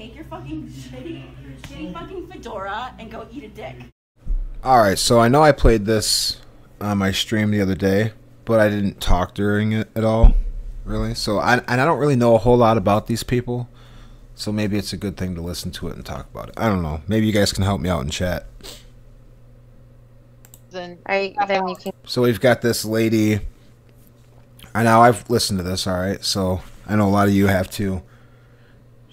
take your fucking shitty fucking fedora and go eat a dick. Alright, so I know I played this on my stream the other day, but I didn't talk during it at all, really. So I don't really know a whole lot about these people, so maybe it's a good thing to listen to it and talk about it. I don't know. Maybe you guys can help me out in chat. So we've got this lady. I know I've listened to this, alright, so I know a lot of you have too.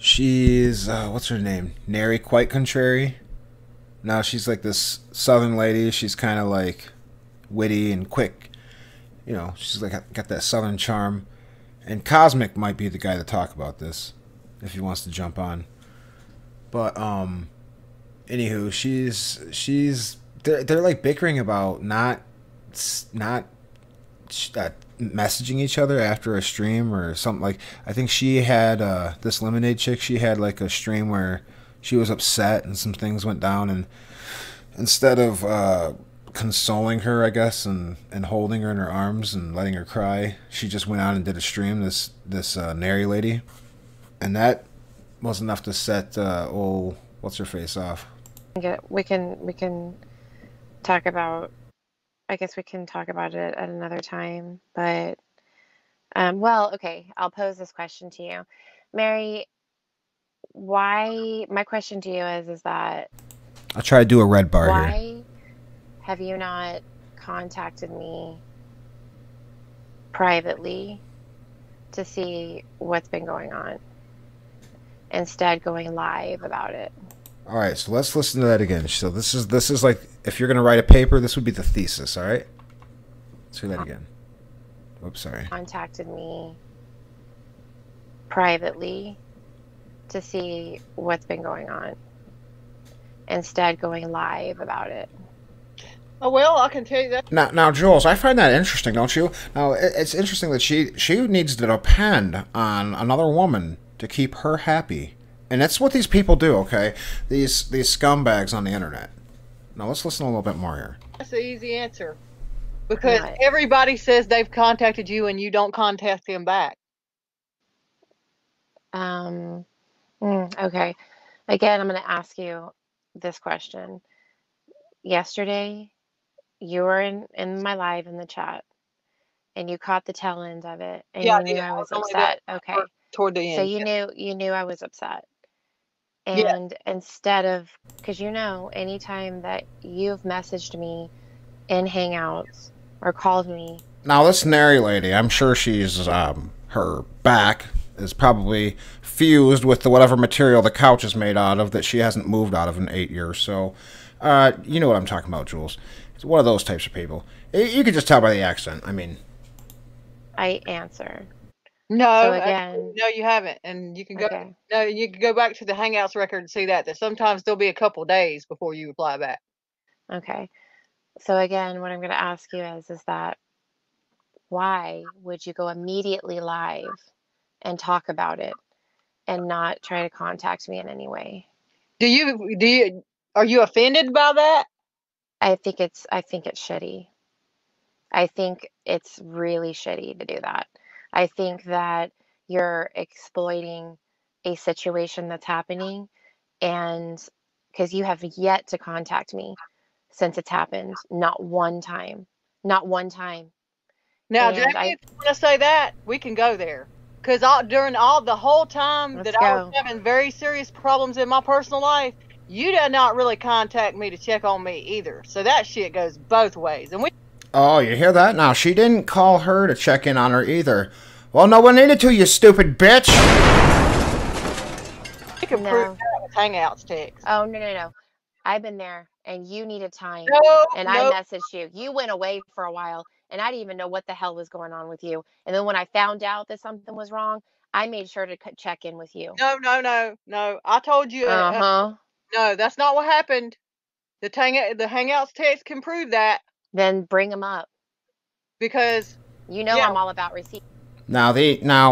She's, what's her name? NaryQuiteContrary. Now she's like this southern lady. She's kind of like witty and quick. You know, she's like got that southern charm. And Cosmic might be the guy to talk about this if he wants to jump on. But, anywho, they're like bickering about not messaging each other after a stream or something. Like, I think she had this Limonade chick, she had like a stream where she was upset and some things went down, and instead of consoling her, I guess, and holding her in her arms and letting her cry, she just went out and did a stream, this Nary lady, and that was enough to set old what's her face off. We can talk about, I guess we can talk about it at another time, but, well, okay, I'll pose this question to you. Mary, my question to you is that... I'll try to do a red bar here. Why have you not contacted me privately to see what's been going on, instead going live about it? All right, so let's listen to that again. So this is like, if you're going to write a paper, this would be the thesis, all right? Let's hear that again. Oops, sorry. Contacted me privately to see what's been going on, instead going live about it. Oh, well, I can tell you that. Now, Jules, I find that interesting, don't you? Now, it's interesting that she needs to depend on another woman to keep her happy. And that's what these people do, okay? These scumbags on the internet. Now let's listen a little bit more here. That's the easy answer, because everybody says they've contacted you and you don't contact them back. Okay. Again, I'm going to ask you this question. Yesterday, you were in my live in the chat, and you caught the tail end of it, and yeah, you knew I was upset. Okay. Toward the end. So you knew I was upset. And instead of, because you know, anytime that you've messaged me in Hangouts or called me. Now, this Nary lady, I'm sure she's, her back is probably fused with the whatever material the couch is made out of that she hasn't moved out of in 8 years. So, you know what I'm talking about, Jules. It's one of those types of people. You can just tell by the accent. I mean, I answer. No, so again, no, you haven't, and you can go. Okay. No, you can go back to the Hangouts record and see that sometimes there'll be a couple days before you reply back. Okay, so again, what I'm going to ask you is that why would you go immediately live and talk about it, and not try to contact me in any way? Do you? Are you offended by that? I think it's shitty. I think it's really shitty to do that. I think that you're exploiting a situation that's happening, and because you have yet to contact me since it's happened. Not one time. Not one time. Now, Jackie, if you want to say that, we can go there. Because during the whole time that I was having very serious problems in my personal life, you did not really contact me to check on me either. So that shit goes both ways. And we... Oh, you hear that? Now, she didn't call her to check in on her either. Well, no one needed to, you stupid bitch! You can prove that with Hangouts text. Oh, no. I've been there, and you needed time. I messaged you. You went away for a while, and I didn't even know what the hell was going on with you. And then when I found out that something was wrong, I made sure to check in with you. No. I told you. No, that's not what happened. The Hangouts text can prove that. Then bring them up, because you know I'm all about receipts. Now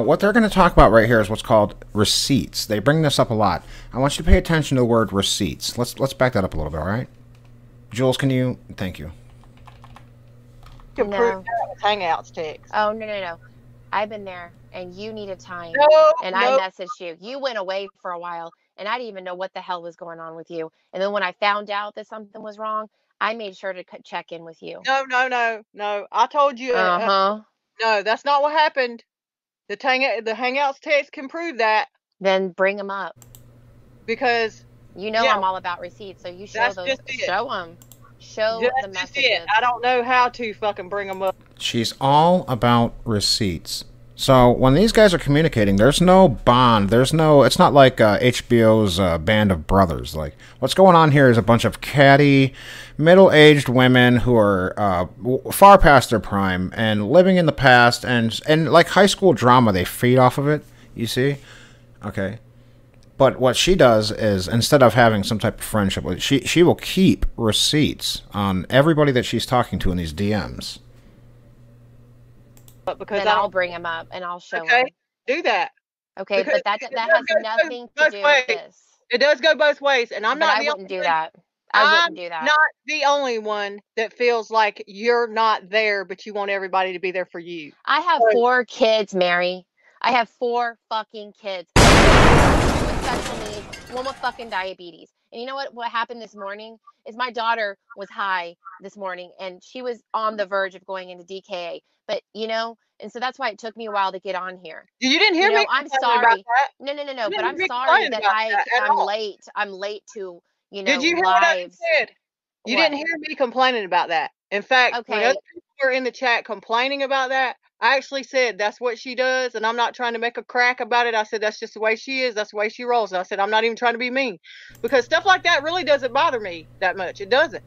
what they're going to talk about right here is what's called receipts. They bring this up a lot. I want you to pay attention to the word receipts. Let's back that up a little bit, all right? Jules, can you? Thank you. No. Hangouts text. Oh no. I've been there, and you needed time. I messaged you. You went away for a while, and I didn't even know what the hell was going on with you. And then when I found out that something was wrong, I made sure to check in with you. No. I told you. No, that's not what happened. The Hangouts text can prove that. Then bring them up. Because you know I'm all about receipts, so you show those. Show them. Show the messages. I don't know how to fucking bring them up. She's all about receipts. So when these guys are communicating, there's no bond. There's no. It's not like HBO's Band of Brothers. Like, what's going on here is a bunch of catty, middle-aged women who are far past their prime and living in the past, and like high school drama, they feed off of it. You see, okay. But what she does is, instead of having some type of friendship, she will keep receipts on everybody that she's talking to in these DMs. But because then I'll bring him up and I'll show him. Do that. Okay, because but that has nothing to do with this. It does go both ways, and I'm not. I wouldn't do that. I wouldn't do that. I'm not the only one that feels like you're not there, but you want everybody to be there for you. I have 4 kids, Mary. I have 4 fucking kids. 2 with special needs, 1 with fucking diabetes. And you know what? What happened this morning is my daughter was high this morning, and she was on the verge of going into DKA. But, you know, and so that's why it took me a while to get on here. You didn't hear me. I'm sorry. No. But I'm sorry that I'm late. I'm late to, you know, lives. Did you hear what I said? You didn't hear me complaining about that. In fact, when other people were in the chat complaining about that, I actually said that's what she does, and I'm not trying to make a crack about it. I said that's just the way she is. That's the way she rolls. And I said I'm not even trying to be mean, because stuff like that really doesn't bother me that much. It doesn't.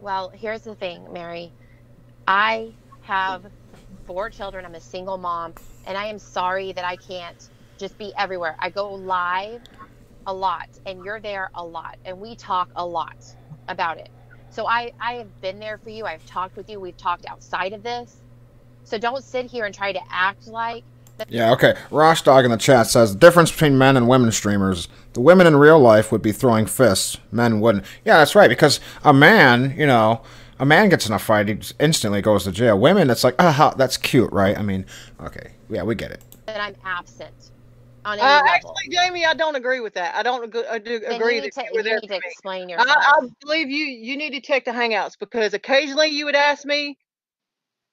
Well, here's the thing, Mary. I have 4 children. I'm a single mom, and I am sorry that I can't just be everywhere. I go live a lot, and you're there a lot, and we talk a lot about it. So I have been there for you. I've talked with you. We've talked outside of this. So don't sit here and try to act like... Yeah, okay. Rossdawg in the chat says, the difference between men and women streamers, the women in real life would be throwing fists. Men wouldn't. Yeah, that's right, because a man, you know, a man gets in a fight, he instantly goes to jail. Women, it's like, aha, that's cute, right? I mean, okay. Yeah, we get it. But I'm absent on any level. Actually, Jamie, I don't agree with that. I don't agree that you were there for me. You need to explain yourself. I believe you need to check the Hangouts, because occasionally you would ask me,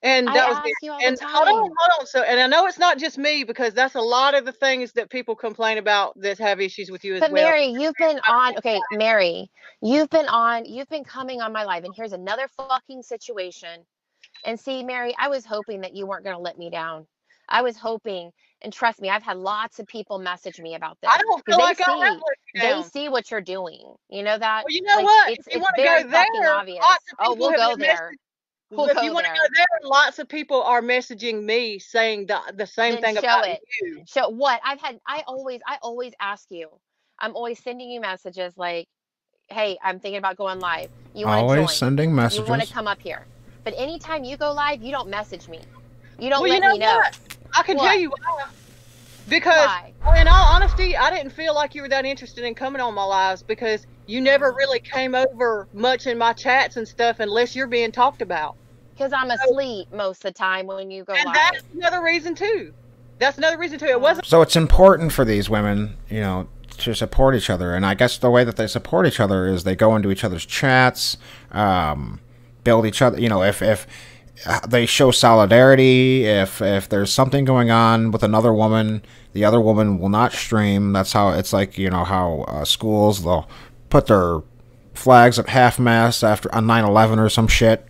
and that was it. And hold on. So, and I know it's not just me, because that's a lot of the things that people complain about that have issues with you as well. But Mary, you've been on. Okay, Mary, you've been on. You've been coming on my live, and here's another fucking situation. And see, Mary, I was hoping that you weren't going to let me down. I was hoping, and trust me, I've had lots of people message me about this. I don't feel like I let you down. They see what you're doing. You know that. Well, you know what? If you want to go there, oh, we'll go there. If you want to go there, lots of people are messaging me saying the same thing about you. So what I've had, I always ask you. I'm always sending you messages like, "Hey, I'm thinking about going live. You want to join?" Always sending messages. You want to come up here? But anytime you go live, you don't message me. You don't let me know. I can tell you why. Because, in all honesty, I didn't feel like you were that interested in coming on my lives, because you never really came over much in my chats and stuff unless you're being talked about. Because I'm asleep most of the time when you go live. And that's another reason, too. It wasn't. So it's important for these women, you know, to support each other. And I guess the way that they support each other is they go into each other's chats, build each other, you know, if they show solidarity. If there's something going on with another woman, the other woman will not stream. That's how it's like, you know, how schools, they'll put their flags at half-mast after on 9/11 or some shit.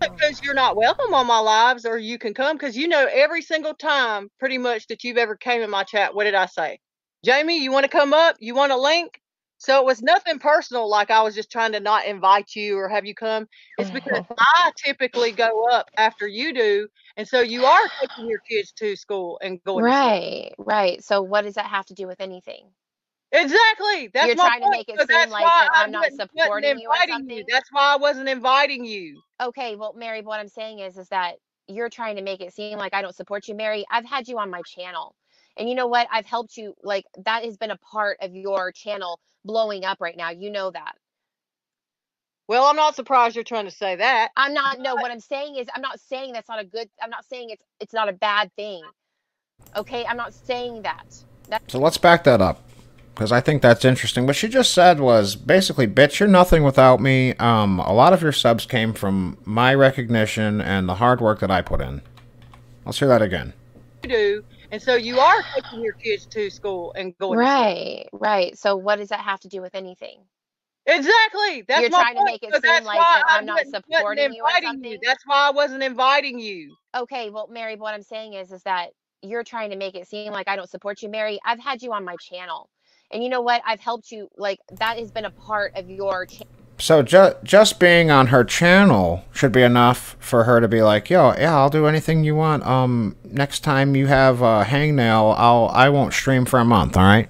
Because you're not welcome on my lives, or you can come, because you know every single time pretty much that you've ever came in my chat, what did I say? Jamie, you want to come up? You want a link? So it was nothing personal, like I was just trying to not invite you or have you come. It's because I typically go up after you do, and so you are taking your kids to school and going to school. Right. So what does that have to do with anything? Exactly. That's You're my trying point. To make it so seem like that I'm not supporting you or something. That's why I wasn't inviting you. Okay. Well, Mary, what I'm saying is that you're trying to make it seem like I don't support you, Mary. I've had you on my channel. And you know what? I've helped you. Like, that has been a part of your channel blowing up right now. You know that. Well, I'm not surprised you're trying to say that. I'm not. No, what I'm saying is I'm not saying that's not a good. I'm not saying it's not a bad thing. Okay, I'm not saying that. So let's back that up. because I think that's interesting. What she just said was basically, bitch, you're nothing without me. A lot of your subs came from my recognition and the hard work that I put in. Let's hear that again. You do. And so you are taking your kids to school and going to school. Right. So what does that have to do with anything? Exactly. That's You're trying to make it seem like I'm not supporting you or something. That's why I wasn't inviting you. Okay. Well, Mary, what I'm saying is that you're trying to make it seem like I don't support you. Mary, I've had you on my channel. And you know what? I've helped you. Like, that has been a part of your channel. So just being on her channel should be enough for her to be like, yo, yeah, I'll do anything you want. Next time you have a hangnail, I won't stream for a month, all right?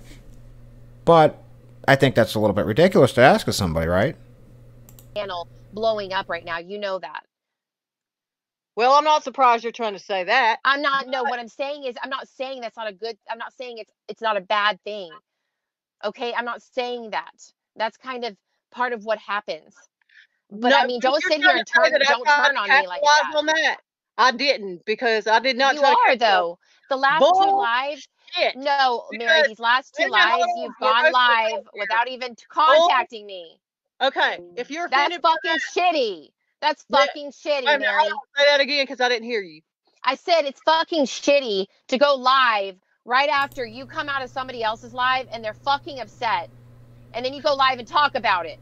But I think that's a little bit ridiculous to ask of somebody, right? Channel blowing up right now, you know that. Well, I'm not surprised you're trying to say that. I'm not. No, what I'm saying is, I'm not saying that's not a good. I'm not saying it's not a bad thing. Okay, I'm not saying that. That's kind of part of what happens. But no, I mean, don't sit here and don't turn on me like that. On that. I didn't, because I did not. You are though. The last two lives. Shit. No, Mary, these last two lives, you've gone live without even contacting me. Okay, if you're offended, that's fucking shitty. That's fucking shitty, Mary. I don't say that again because I didn't hear you. I said it's fucking shitty to go live right after you come out of somebody else's live and they're fucking upset. And then you go live and talk about it.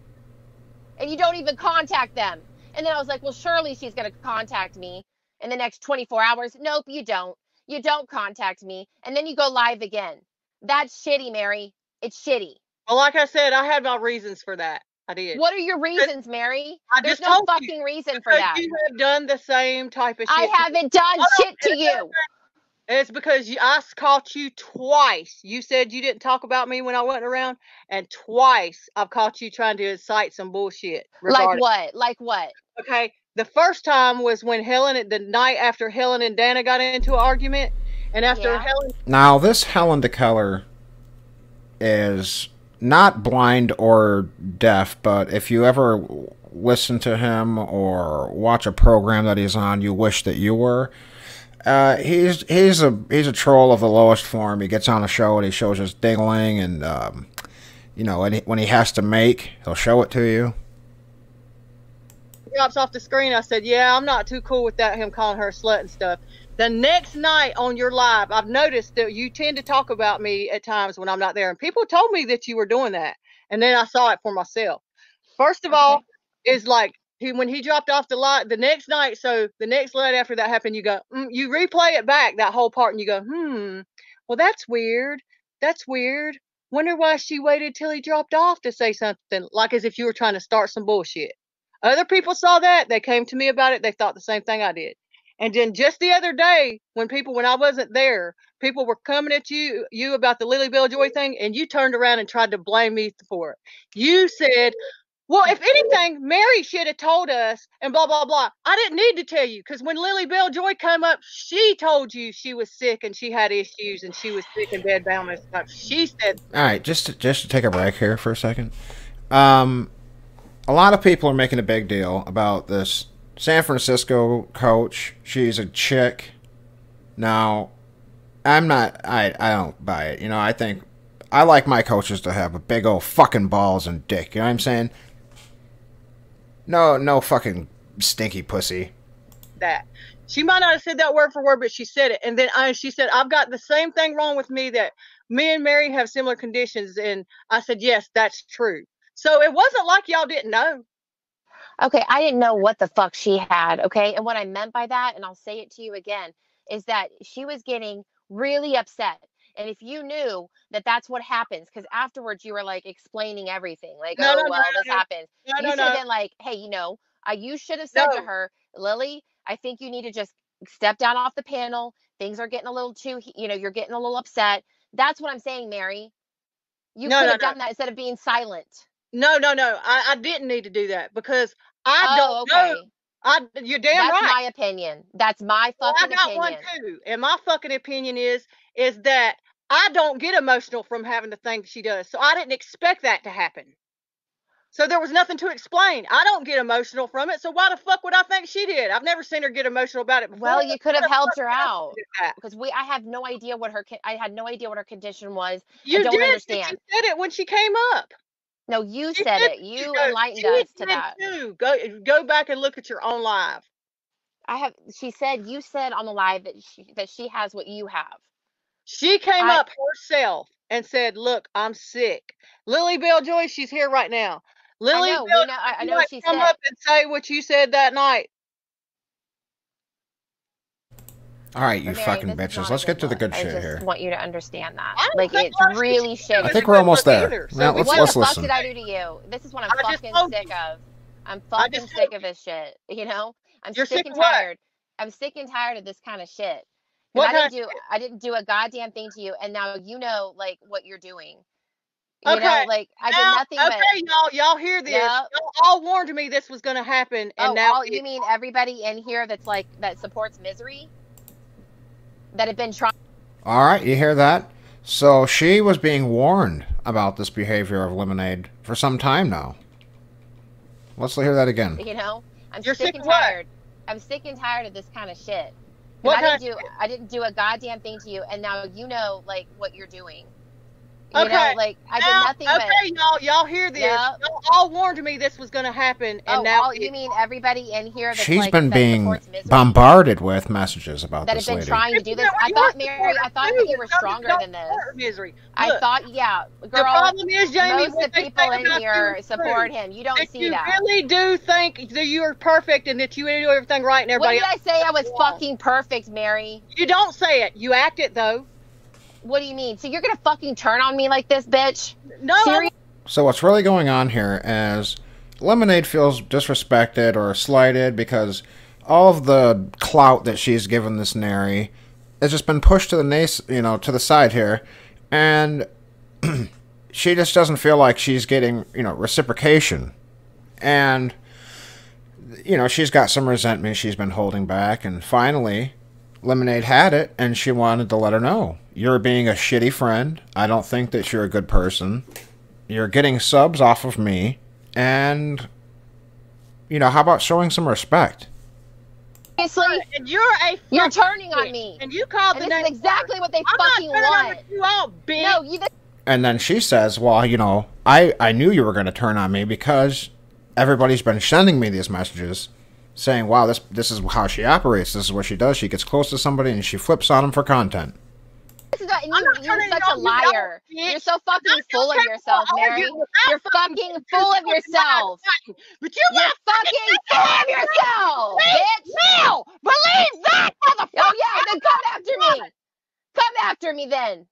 And you don't even contact them. And then I was like, well, surely she's going to contact me in the next 24 hours. Nope, you don't. You don't contact me. And then you go live again. That's shitty, Mary. It's shitty. Well, like I said, I had my reasons for that. I did. What are your reasons, Mary? There's no fucking reason for that. You have done the same type of shit. I haven't done shit to you. It's because I caught you twice. You said you didn't talk about me when I wasn't around, and twice I've caught you trying to incite some bullshit. Like what? Like what? Okay. The first time was when Helen, the night after Helen and Dana got into an argument, and after Helen. Now this Helen DeKeller is not blind or deaf, but if you ever listen to him or watch a program that he's on, you wish that you were. He's a troll of the lowest form. He gets on a show and he shows his dingling, and you know, and when he has to make, he'll show it to you. Drops off the screen. I said, yeah, I'm not too cool with that. Him calling her a slut and stuff. The next night on your live, I've noticed that you tend to talk about me at times when I'm not there, and people told me that you were doing that, and then I saw it for myself. First of all, is like. When he dropped off the light the next night, so the next night after that happened, you go, you replay it back, that whole part, and you go, well, that's weird. That's weird. Wonder why she waited till he dropped off to say something, like as if you were trying to start some bullshit. Other people saw that. They came to me about it. They thought the same thing I did. And then just the other day, when I wasn't there, people were coming at you about the Lily Belljoy thing, and you turned around and tried to blame me for it. You said, well, if anything, Mary should have told us and blah, blah, blah. I didn't need to tell you, because when Lily Belljoy came up, she told you she was sick and she had issues and she was sick and bedbound and stuff. She said. All right, just to take a break here for a second. A lot of people are making a big deal about this San Francisco coach. She's a chick. Now, I'm not, I don't buy it. You know, I think, I like my coaches to have a big old fucking balls and dick. You know what I'm saying? No, no fucking stinky pussy. That. She might not have said that word for word, but she said it. And then she said, I've got the same thing wrong with me, that me and Mary have similar conditions. And I said, yes, that's true. So it wasn't like y'all didn't know. Okay, I didn't know what the fuck she had, okay? And what I meant by that, and I'll say it to you again, is that she was getting really upset. And if you knew that that's what happens, because afterwards you were like explaining everything, like, no, oh, no, well, no, this happened. No, you should have been like, hey, you know, you should have said to her, Lily, I think you need to just step down off the panel. Things are getting a little too, you know, you're getting a little upset. That's what I'm saying, Mary. You could have done that instead of being silent. No, no, no. I didn't need to do that, because I don't know. You're damn right. That's my opinion. That's my fucking opinion. I got one too. And my fucking opinion is that I don't get emotional from having the thing that she does. So I didn't expect that to happen. So there was nothing to explain. I don't get emotional from it. So why the fuck would I think she did? I've never seen her get emotional about it before. Well, you could have helped her out because I have no idea what her, I had no idea what her condition was. You don't understand. You said it when she came up. No, you said it. You enlightened us to that. Go back and look at your own live. She said, you said on the live that she has what you have. She came up herself and said, look, I'm sick. Lily Belljoy, she's here right now. Lily, I know she come up and say what you said that night. All right, you fucking bitches. Let's get to the good shit here. I just want you to understand that. Like, it's really shitty. I think we're almost there. Now, let's listen. What the fuck did I do to you? This is what I'm fucking sick of. I'm fucking sick of this shit, you know? I'm sick and tired. I'm sick and tired of this kind of shit. I didn't do a goddamn thing to you, and now you know, like, what you're doing. You know, like, I did nothing but... Okay, y'all hear this. Yep. Y'all all warned me this was going to happen, and now... You mean everybody in here that's, like, that supports misery? That have been trying... All right, you hear that? So she was being warned about this behavior of Limonade for some time now. Let's hear that again. You know, I'm sick and tired. I'm sick and tired of this kind of shit. I didn't do a goddamn thing to you, and now you know, like, what you're doing. You know, like, I did nothing but... y'all hear this. Yep. Y'all all warned me this was going to happen, and you mean everybody in here that's, she's been being bombarded with messages about this lady. That have been trying to do this. I thought, Mary, I thought you were stronger than this. Misery. I thought, yeah, girl, the problem is, Jamie, most of the people in here support him. You don't see that. You really do think that you're perfect and that you do everything right and everybody else. What did I say? I was fucking perfect, Mary. You don't say it. You act it, though. What do you mean? So you're going to fucking turn on me like this, bitch? No. Seriously? So what's really going on here is Limonade feels disrespected or slighted because all of the clout that she's given this Nary has just been pushed to the to the side here, and she just doesn't feel like she's getting, reciprocation. And she's got some resentment she's been holding back, and finally Limonade had it, and she wanted to let her know, you're being a shitty friend. I don't think that you're a good person. You're getting subs off of me, and how about showing some respect? You're turning on me, and you called the name. This is exactly what they fucking want. You all bitch. No, and then she says, "Well, I knew you were going to turn on me because everybody's been sending me these messages." Saying, wow, this is how she operates. This is what she does. She gets close to somebody and she flips on them for content. You're such a liar. You're so fucking full of yourself, Mary. You're fucking full of yourself. But you're fucking full of yourself, bitch. No, believe that, motherfucker. Oh yeah, then come after me. Come after me then.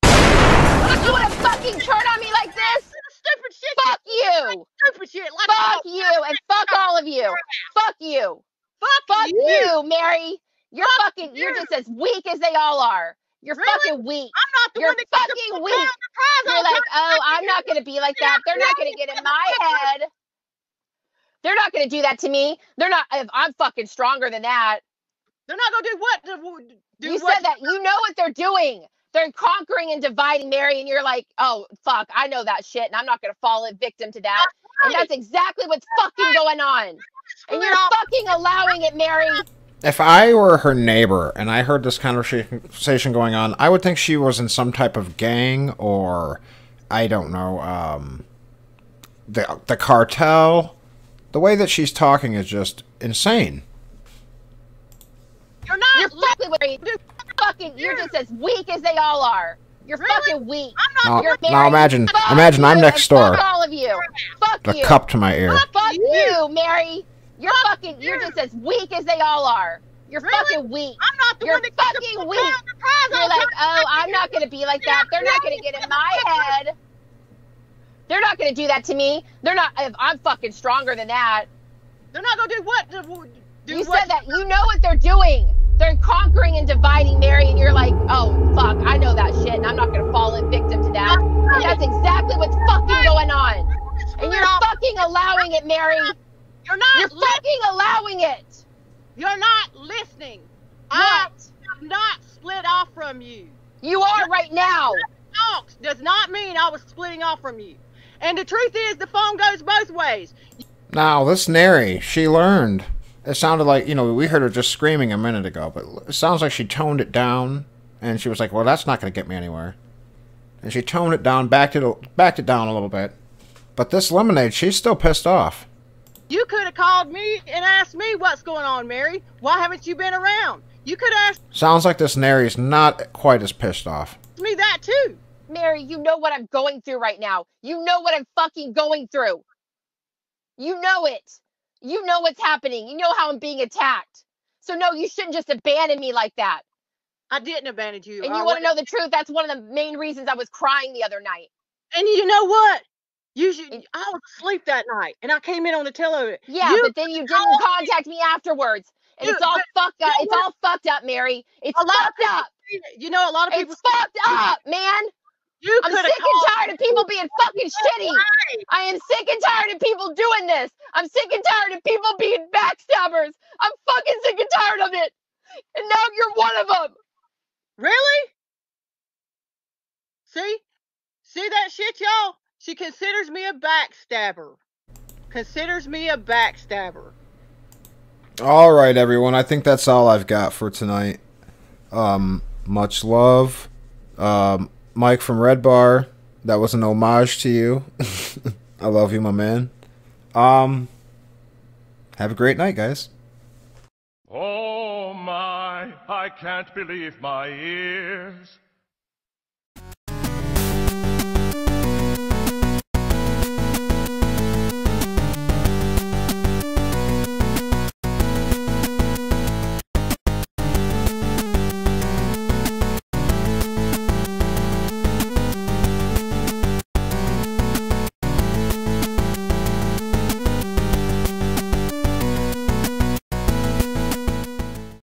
You want to fucking turn on me like this? Stupid shit. Fuck you. Stupid shit. Fuck you and fuck all of you. Fuck you. Fuck you, Mary. You're fucking, you're just as weak as they all are. You're fucking weak. I'm not the one that fucking weak. You're like, oh, I'm not going to be like that. They're not going to get in my head. They're not going to do that to me. They're not, if I'm fucking stronger than that. They're not going to do what? You said that. You know what they're doing. They're conquering and dividing, Mary, and you're like, oh, fuck, I know that shit, and I'm not going to fall victim to that. And that's exactly what's fucking going on. And you're fucking allowing it, Mary. If I were her neighbor and I heard this conversation going on, I would think she was in some type of gang or, I don't know, the cartel. The way that she's talking is just insane. You're not. You're fucking with me. You're just as weak as they all are. You're fucking weak. Now imagine I'm next door. Fuck all of you. Fuck you. The cup to my ear. Fuck you, Mary. You're fucking. You're just as weak as they all are. You're fucking weak. I'm not the one that fucking weak. You're like, oh, I'm not gonna be like that. They're not gonna get in my head. They're not gonna do that to me. They're not. If I'm fucking stronger than that. They're not gonna do what? You said that. You know what they're doing. They're conquering and dividing, Mary, and you're like, oh, fuck, I know that shit, and I'm not going to fall victim to that. And that's exactly what's fucking going on. And you're fucking allowing it, Mary. You're not. You're fucking allowing it. You're not listening. What? I'm not split off from you. You are right now. Does not mean I was splitting off from you. And the truth is, the phone goes both ways. Now, this Nary, she learned. It sounded like, you know, we heard her just screaming a minute ago, but it sounds like she toned it down, and she was like, well, that's not going to get me anywhere. And she toned it down, backed it down a little bit. But this Limonade, she's still pissed off. You could have called me and asked me what's going on, Mary. Why haven't you been around? You could have asked... Sounds like this Nary's not quite as pissed off. Me that too. Mary, you know what I'm going through right now. You know what I'm fucking going through. You know it. You know what's happening. You know how I'm being attacked. So no, you shouldn't just abandon me like that. I didn't abandon you. And you want to know the truth? That's one of the main reasons I was crying the other night. And you know what? I was asleep that night, and I came in on the tail of it. Yeah, but then you didn't contact me afterwards, and it's all fucked up. It's all fucked up, Mary. It's fucked up. You know, a lot of people. It's fucked up, man. I'm sick and tired of people being fucking shitty. I am sick and tired of people doing this. I'm sick and tired of people being backstabbers. I'm fucking sick and tired of it. And now you're one of them. Really? See that shit, y'all? She considers me a backstabber. Considers me a backstabber. All right, everyone. I think that's all I've got for tonight. Much love. Mike from Red Bar, that was an homage to you. I love you, my man. Have a great night, guys. Oh my, I can't believe my ears.